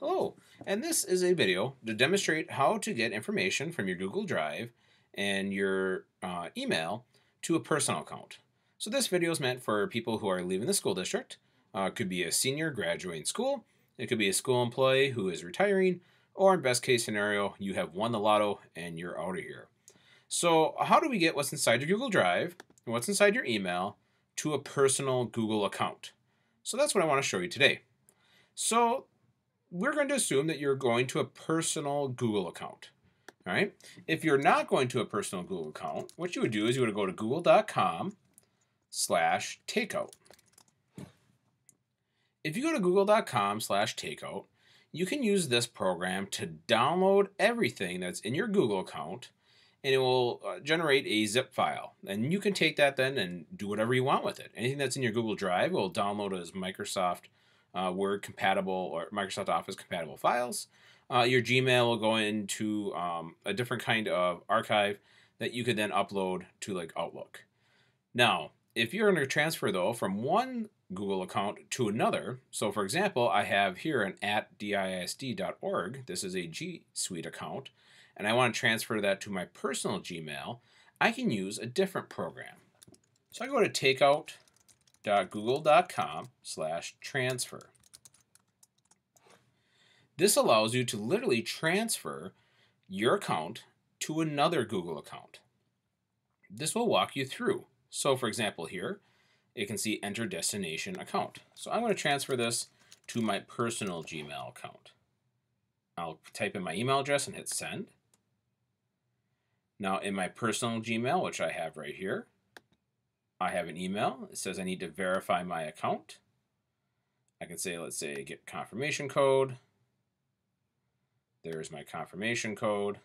Hello, and this is a video to demonstrate how to get information from your Google Drive and your email to a personal account. So this video is meant for people who are leaving the school district. It could be a senior graduating school, it could be a school employee who is retiring, or in best case scenario, you have won the lotto and you're out of here. So how do we get what's inside your Google Drive and what's inside your email to a personal Google account? So that's what I want to show you today. So we're going to assume that you're going to a personal Google account, all right? If you're not going to a personal Google account, what you would do is you would go to google.com/takeout. If you go to google.com/takeout, you can use this program to download everything that's in your Google account, and it will generate a zip file. And you can take that then and do whatever you want with it. Anything that's in your Google Drive will download as Microsoft Word compatible or Microsoft Office compatible files. Your Gmail will go into a different kind of archive that you could then upload to like Outlook. Now, if you're going to transfer though from one Google account to another, so for example, I have here an @disd.org. This is a G Suite account, and I want to transfer that to my personal Gmail. I can use a different program. So I go to takeout.google.com/transfer. This allows you to literally transfer your account to another Google account. This will walk you through. So for example here, you can see enter destination account. So I'm going to transfer this to my personal Gmail account. I'll type in my email address and hit send. Now in my personal Gmail, which I have right here, I have an email. It says I need to verify my account. I can say, let's say, get confirmation code. There's my confirmation code.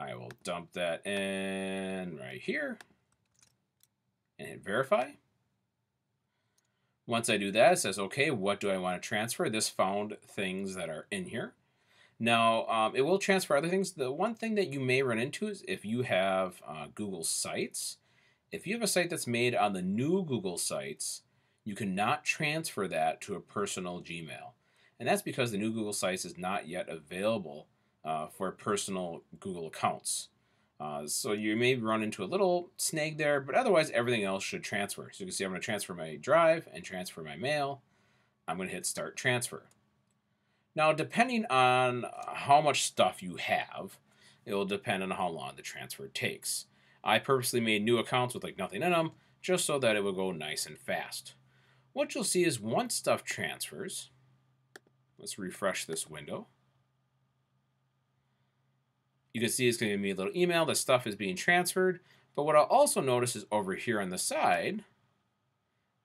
I will dump that in right here and hit verify. Once I do that, it says, okay, what do I want to transfer? This found things that are in here. Now, it will transfer other things. The one thing that you may run into is if you have Google Sites. If you have a site that's made on the new Google Sites, you cannot transfer that to a personal Gmail. And that's because the new Google Sites is not yet available for personal Google accounts. So you may run into a little snag there, but otherwise everything else should transfer. So you can see I'm going to transfer my Drive and transfer my mail. I'm going to hit Start Transfer. Now, depending on how much stuff you have, it will depend on how long the transfer takes. I purposely made new accounts with like nothing in them, just so that it will go nice and fast. What you'll see is once stuff transfers, let's refresh this window. You can see it's going to give me a little email. The stuff is being transferred. But what I'll also notice is over here on the side,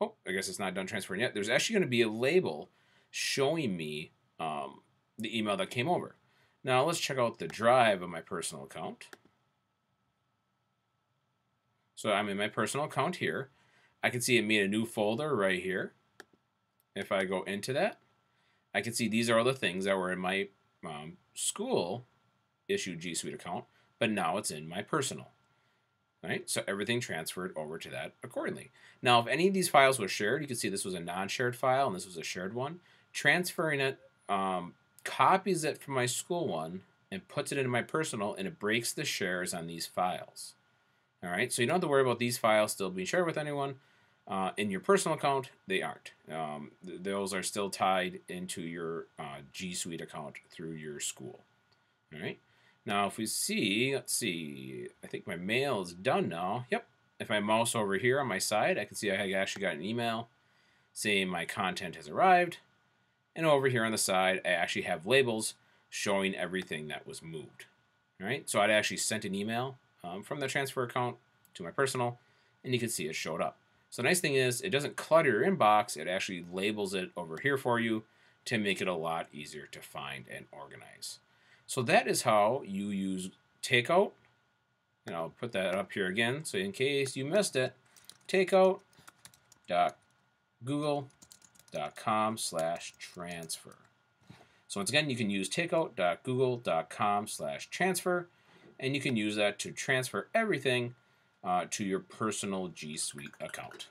oh, I guess it's not done transferring yet. There's actually going to be a label showing me the email that came over. Now let's check out the Drive of my personal account. So I'm in my personal account here. I can see it made a new folder right here. If I go into that, I can see these are all the things that were in my school issued G Suite account, but now it's in my personal. Right? So everything transferred over to that accordingly. Now if any of these files were shared, you can see this was a non-shared file and this was a shared one. Transferring it copies it from my school one and puts it into my personal, and it breaks the shares on these files. All right, so you don't have to worry about these files still being shared with anyone. In your personal account, they aren't. Those are still tied into your G Suite account through your school. All right, now if we see, let's see, I think my mail is done now. Yep, if I mouse over here on my side, I can see I actually got an email saying my content has arrived. And over here on the side, I actually have labels showing everything that was moved. All right, so I'd actually sent an email from the transfer account to my personal, and you can see it showed up. So the nice thing is it doesn't clutter your inbox. It actually labels it over here for you to make it a lot easier to find and organize. So that is how you use Takeout. And I'll put that up here again. So in case you missed it, takeout.google.com/transfer. So once again, you can use takeout.google.com/transfer, and you can use that to transfer everything to your personal G Suite account.